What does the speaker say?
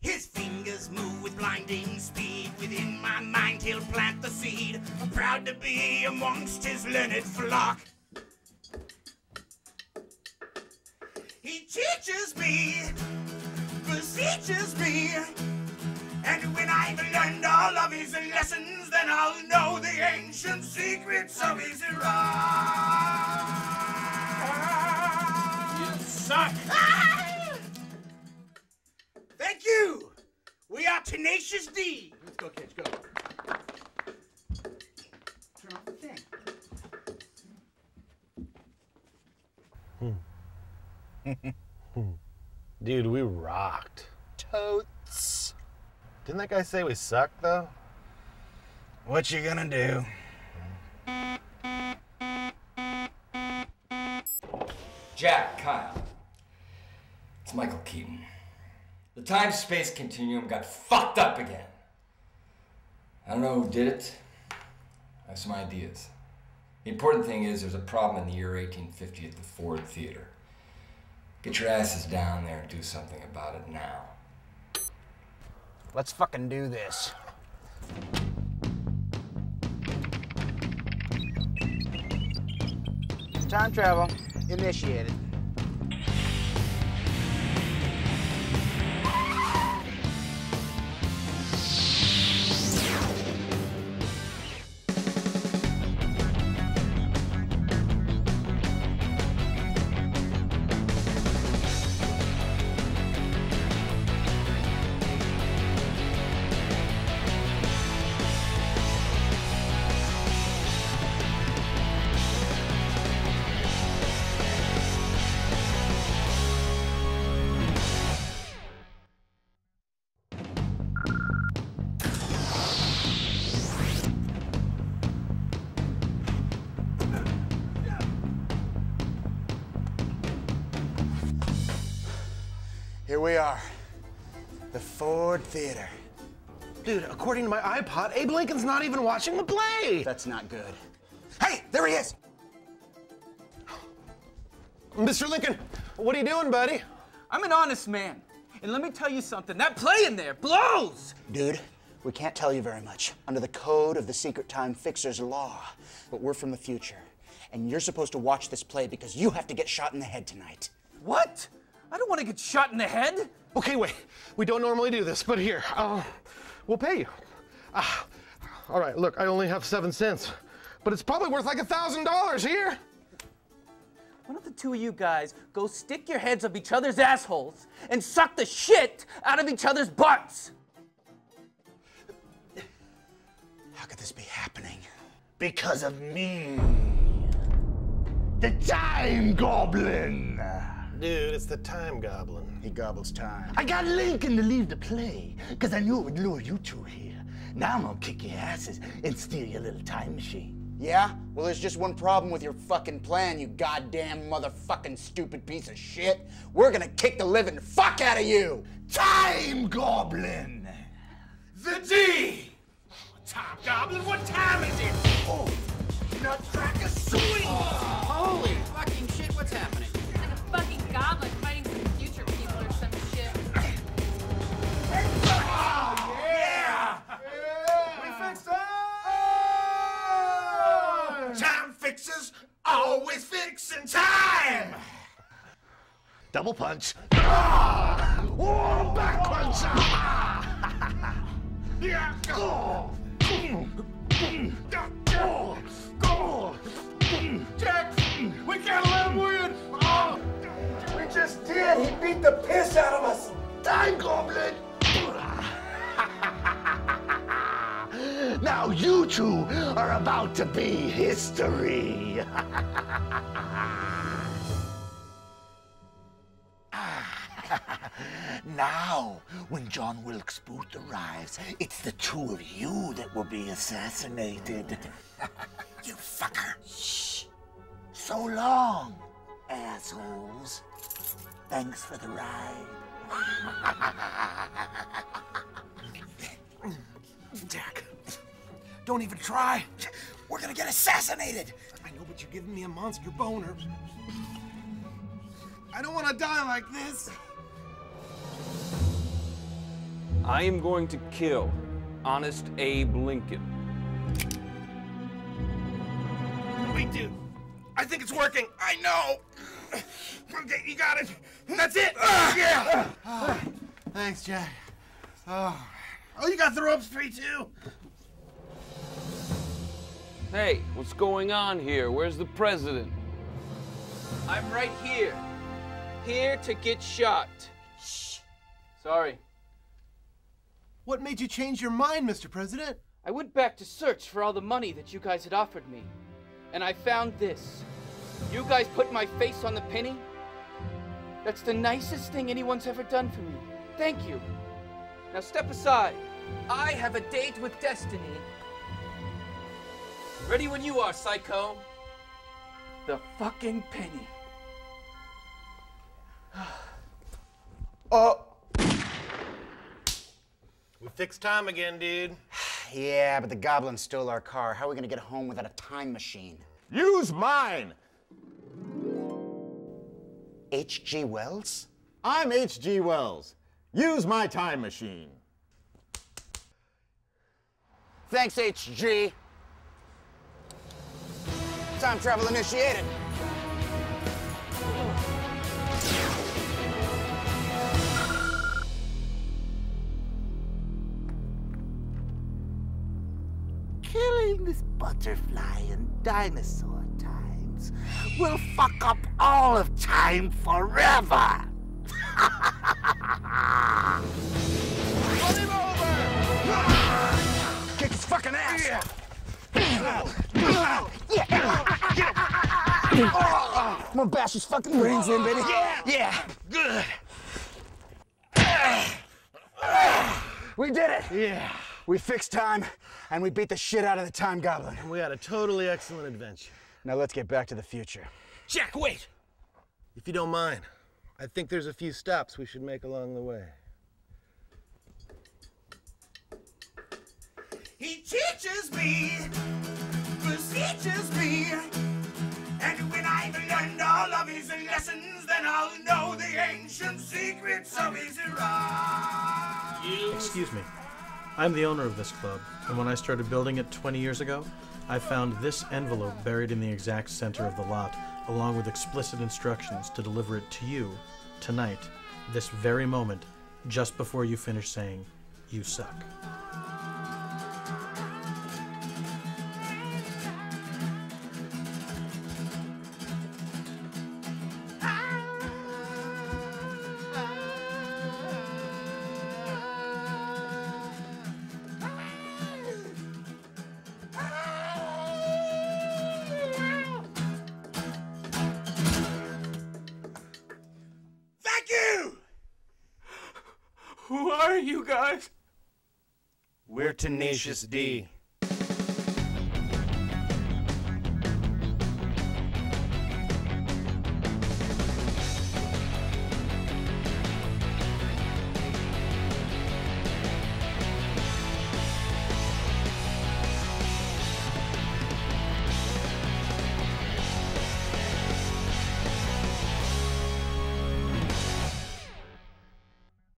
His fingers move with blinding speed. Within my mind he'll plant the seed. I'm proud to be amongst his learned flock. He teaches me, beseeches me, and when I've learned all of his lessons, then I'll know the ancient secrets of his Iraq. You suck! Ah! Thank you! We are Tenacious D! Let's go, kids, go. Turn off the thing. Dude, we rocked. Totes. Didn't that guy say we sucked, though? What you gonna do? Jack, Kyle. It's Michael Keaton. The time-space continuum got fucked up again. I don't know who did it. I have some ideas. The important thing is there's a problem in the year 1850 at the Ford Theater. Get your asses down there and do something about it now. Let's fucking do this. Time travel initiated. Here we are, the Ford Theater. Dude, according to my iPod, Abe Lincoln's not even watching the play. That's not good. Hey, there he is. Mr. Lincoln, what are you doing, buddy? I'm an honest man, and let me tell you something. That play in there blows. Dude, we can't tell you very much under the code of the Secret Time Fixer's law, but we're from the future, and you're supposed to watch this play because you have to get shot in the head tonight. What? I don't want to get shot in the head. Okay, wait. We don't normally do this, but here, we'll pay you. All right, look, I only have 7 cents, but it's probably worth like $1,000 here. Why don't the two of you guys go stick your heads up each other's assholes and suck the shit out of each other's butts? How could this be happening? Because of me, the Time Goblin. Dude, it's the Time Goblin. He gobbles time. I got Lincoln to leave the play, because I knew it would lure you two here. Now I'm gonna kick your asses and steal your little time machine. Yeah? Well, there's just one problem with your fucking plan, you goddamn motherfucking stupid piece of shit. We're gonna kick the living fuck out of you! Time Goblin! The D! Time Goblin, what time is it? Oh, nutcracker suing! Holy fucking shit, what's happening? Fucking goblin fighting some future people or some shit. Oh, yeah! We fixed it! Time fixes, always fixing time! Double punch. Oh, back punch! Yeah! Go! Go! Go! Jack! We can't let him win! Just did. He beat the piss out of us. Time Goblin. Now you two are about to be history. Now, when John Wilkes Booth arrives, it's the two of you that will be assassinated. You fucker. Shh. So long, assholes. Thanks for the ride. Jack, don't even try. We're gonna get assassinated. I know, but you're giving me a monster boner. I don't want to die like this. I am going to kill Honest Abe Lincoln. Wait, dude. I think it's working. I know. Okay, you got it. That's it. Yeah. Thanks, Jack. Oh, you got the ropes free, too. Hey, what's going on here? Where's the president? I'm right here. Here to get shot. Shh. Sorry. What made you change your mind, Mr. President? I went back to search for all the money that you guys had offered me, and I found this. You guys put my face on the penny? That's the nicest thing anyone's ever done for me. Thank you. Now step aside. I have a date with destiny. Ready when you are, psycho. The fucking penny. Oh. We fixed time again, dude. Yeah, but the goblin stole our car. How are we gonna get home without a time machine? Use mine! H.G. Wells? I'm H.G. Wells. Use my time machine. Thanks, H.G. Time travel initiated. Killing this butterfly in dinosaur times will fuck up all of time forever! Run him over! Kick his fucking ass! Yeah. I'm gonna bash his fucking brains in, baby! Yeah! Yeah! Good! We did it! Yeah! We fixed time, and we beat the shit out of the Time Goblin. And we had a totally excellent adventure. Now let's get back to the future. Jack, wait! If you don't mind, I think there's a few stops we should make along the way. He teaches me, beseeches me, and when I've learned all of his lessons, then I'll know the ancient secrets of his era. Excuse me. I'm the owner of this club, and when I started building it 20 years ago, I found this envelope buried in the exact center of the lot, along with explicit instructions to deliver it to you, tonight, this very moment, just before you finish saying, "You suck." Who are you guys? We're Tenacious D.